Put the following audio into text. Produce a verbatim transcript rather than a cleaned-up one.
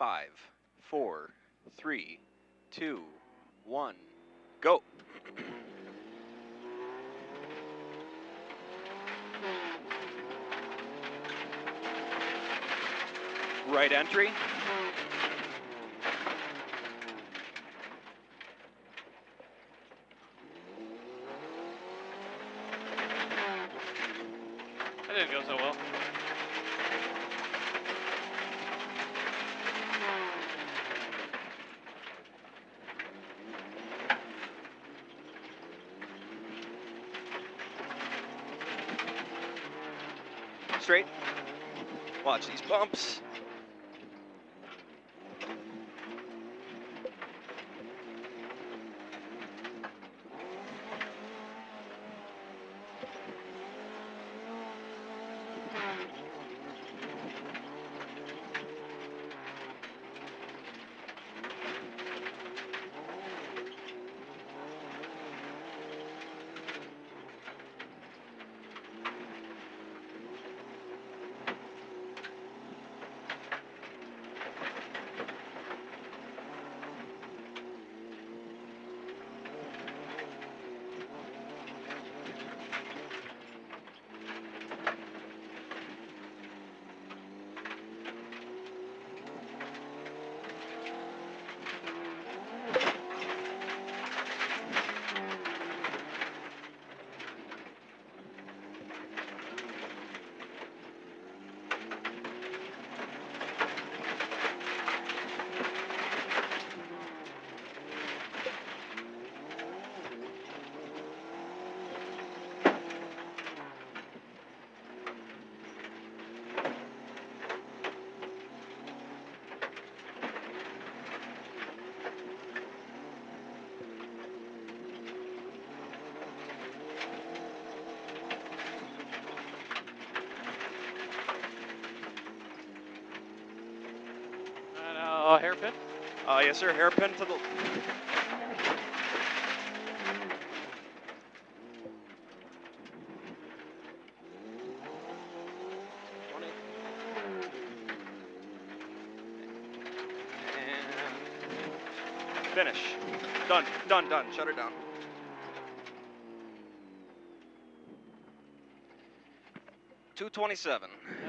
Five, four, three, two, one, go. Right entry. That didn't go so well. Straight. Watch these bumps. Uh, hairpin? Uh, yes, sir. Hairpin to the... And finish. Done. Done, done. Shut her down. two twenty-seven.